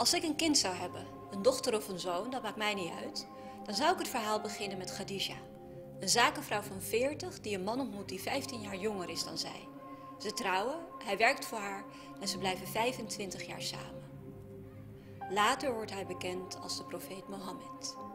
Als ik een kind zou hebben, een dochter of een zoon, dat maakt mij niet uit, dan zou ik het verhaal beginnen met Khadija. Een zakenvrouw van 40 die een man ontmoet die 15 jaar jonger is dan zij. Ze trouwen, hij werkt voor haar en ze blijven 25 jaar samen. Later wordt hij bekend als de profeet Mohammed.